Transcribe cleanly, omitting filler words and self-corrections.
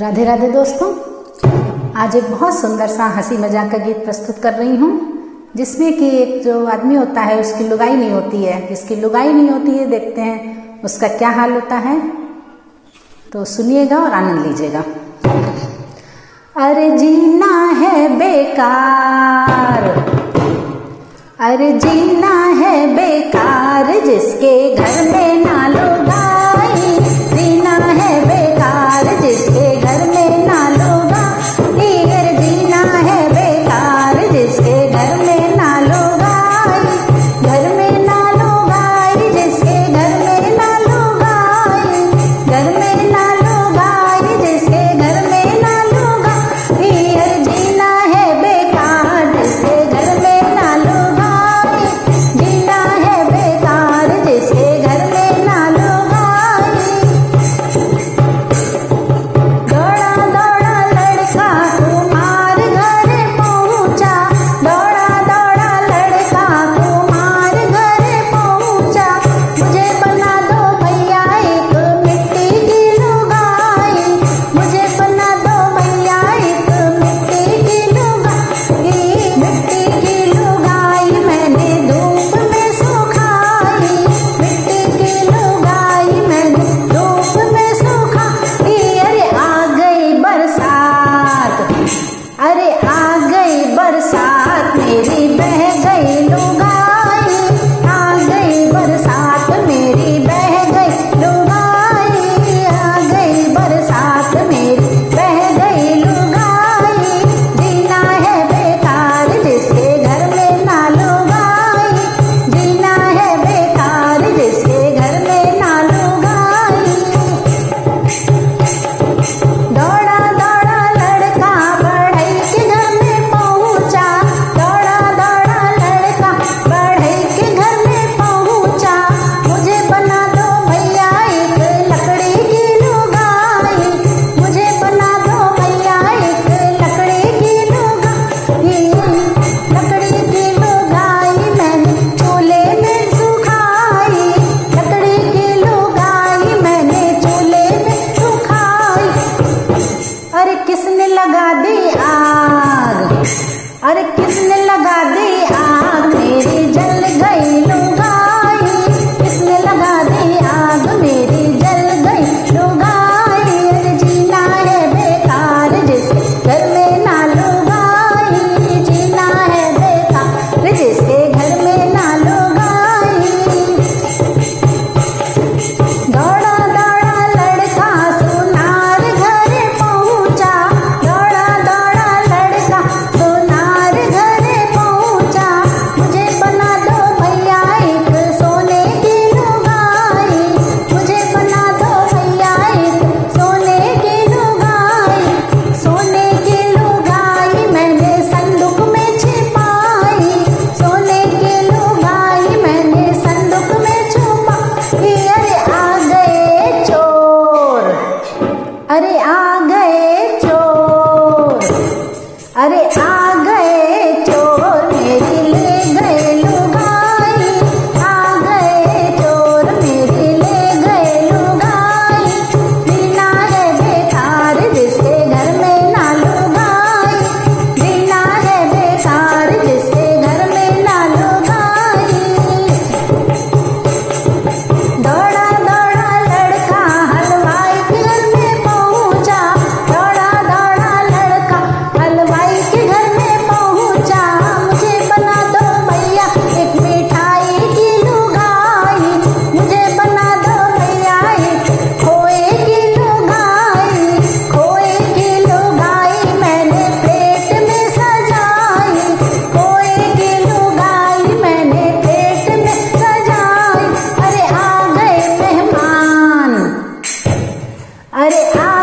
राधे राधे दोस्तों, आज एक बहुत सुंदर सा हंसी मजाक का गीत प्रस्तुत कर रही हूँ, जिसमें कि एक जो आदमी होता है उसकी लुगाई नहीं होती है। जिसकी लुगाई नहीं होती है, देखते हैं उसका क्या हाल होता है। तो सुनिएगा और आनंद लीजिएगा। अरे जीना है बेकार, अरे जीना है बेकार, जिसके घर में ना लुगाई। जीना है बेकार, जिसके घर में अरे